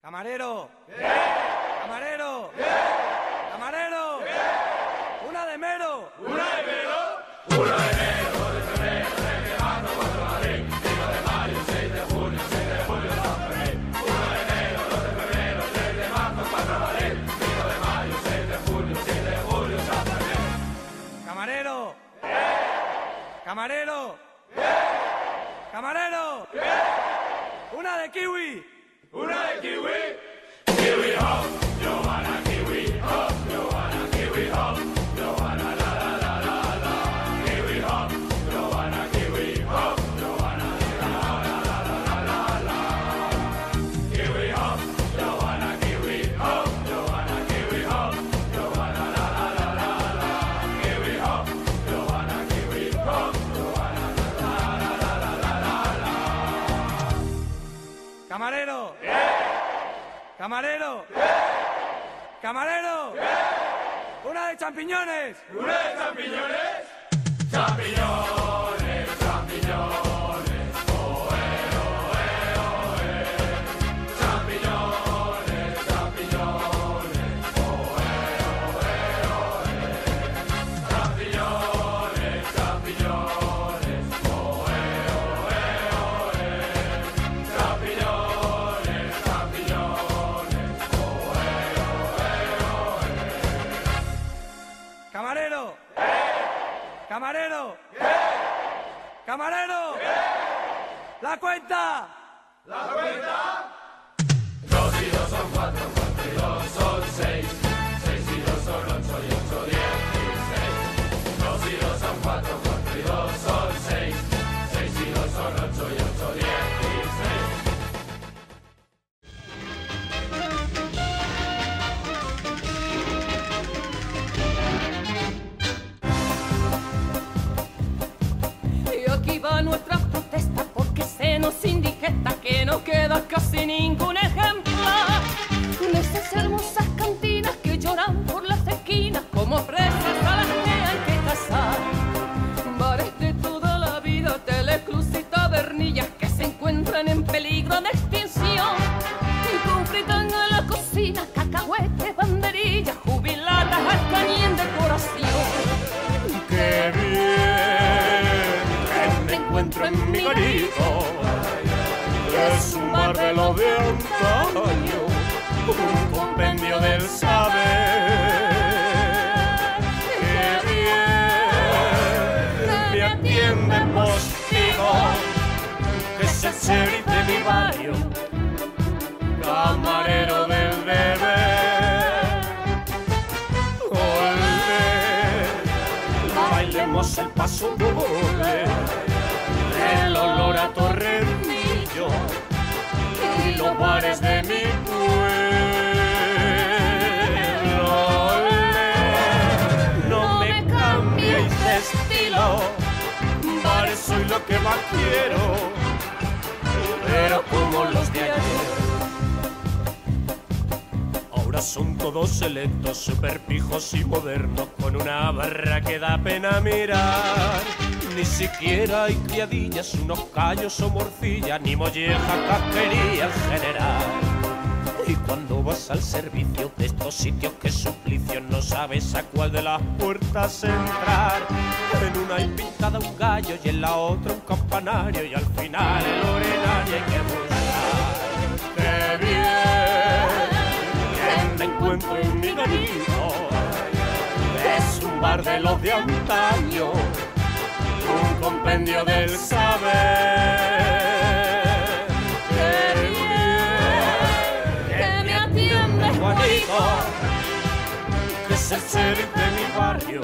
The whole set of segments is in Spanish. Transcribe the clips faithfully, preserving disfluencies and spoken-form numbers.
Camarero, bien. Camarero, bien. Camarero, bien. Una de mero, una de mero, una de mero, de febrero, de verano, cuatro de abril, cinco de mayo, seis de junio, siete de julio, San Fermín. Una de mero, dos de febrero, tres de marzo, cuatro de abril, cinco de mayo, seis de junio, siete de julio, San Fermín. Camarero, bien. Camarero, bien. Camarero, bien. Una de kiwi. Una de kiwi, kiwi hop, Johanna kiwi hop, Johanna kiwi hop, Johanna la la la la la, kiwi hop, Johanna kiwi hop, Johanna la la la la la la, kiwi hop, Johanna kiwi hop, Johanna kiwi hop, Johanna la la la la la, kiwi hop, Johanna kiwi hop, Johanna la la la la la. Camarero. Camarero, ¡bien! Camarero, ¡bien! Una de champiñones, una de champiñones, champiñones, champiñones, oh, eh, oh, eh, oh, eh. Champiñones, champiñones, oh, eh, oh, eh, oh, eh. Champiñones, champiñones, oh, eh, oh, eh, oh, eh. Champiñones. Camarero, ¡bien! Camarero, ¡bien! Camarero, ¡bien! La cuenta, la cuenta. Dos y dos son cuatro, cuatro y dos son seis, seis y dos son ocho y ocho dieciséis. Dos y dos son cuatro, cuatro y dos son seis, seis y dos son ocho y ocho dieciséis. Nuestra protesta porque se nos indigesta que no queda casi ningún ejemplar de esas hermosas cantinas que lloran por las esquinas como presas a las que hay que cazar, bares de toda la vida, teleclubs y tabernillas que se encuentran en peligro de extinción y concretan a la cocina cacahuetes, banderillas, jubiladas hasta ni en decoración. ¡Qué bien! Encuentro en mi garito, es un barbelo de antaño, un compendio del saber. ¡Qué bien me atiende postigo, que es el sheriff de mi barrio, camarero del deber! ¡Olé! Bailemos el paso doble, el olor a torrenillo y los bares de mi pueblo. ¡Olé! No me cambiéis de estilo, bares soy lo que más quiero, pero como los de ayer. Ahora son todos selectos, superpijos y modernos, con una barra que da pena mirar. Ni siquiera hay criadillas, unos callos o morcillas, ni molleja, casquería en general. Y cuando vas al servicio de estos sitios que suplicios, no sabes a cuál de las puertas entrar. En una hay pintada un gallo y en la otra un campanario, y al final el orenario hay que buscar. ¡Qué bien! ¡Que me encuentro en mi garito! Es un bar de los de antaño, un compendio del saber. ¡Qué bien! ¡Que me atiende Juanito, que es el sheriff de mi barrio,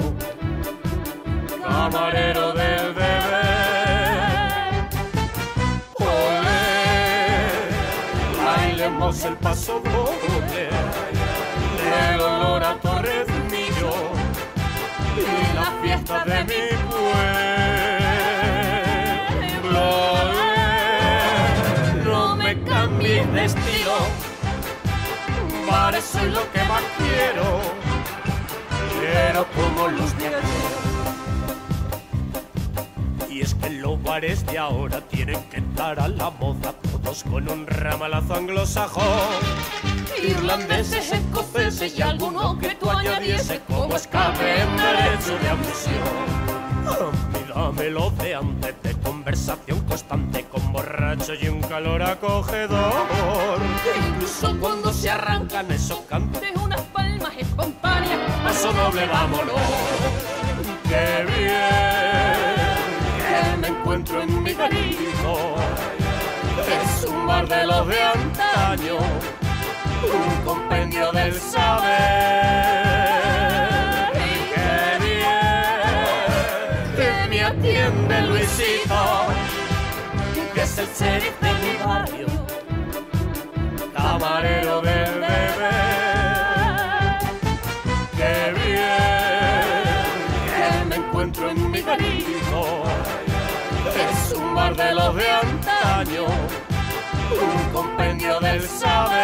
camarero del deber! ¡Olé! Bailemos el paso doble, el olor a torrezmillo y la fiesta de mi pueblo. Mi destino, para eso es lo que más quiero, quiero como los de ayer. Y es que los bares de ahora tienen que estar a la moda, todos con un ramalazo anglosajón. irlandeses, escoceses y alguno que tú añadiese como escape en derecho de admisión. Dámelo de antes, de conversación constante con borrachos y un calor acogedor. Incluso cuando se arrancan esos cantes, unas palmas espontáneas, paso doble, vámonos. ¡Qué bien! Que me encuentro en mi garito. Es un mar de los de antaño, un compendio del saber. Atiende Luisito, que es el sheriff de mi barrio, camarero del bebé. Qué bien que me encuentro en mi garito, es un mar de los de antaño, un compendio del saber.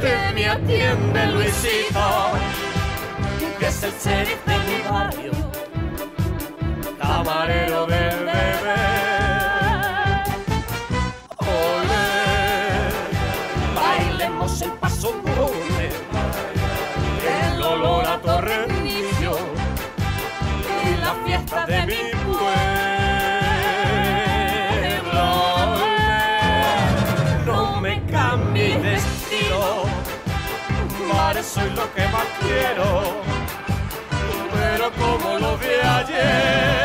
Qué bien que me atiende Luisito, que es el sheriff de mi barrio, camarero del bebé. Olé, bailemos el paso doble, el olor a torrenillo y la fiesta de mi pueblo. Olé, no me cambie mi destino, mares soy lo que más quiero, pero como lo vi ayer.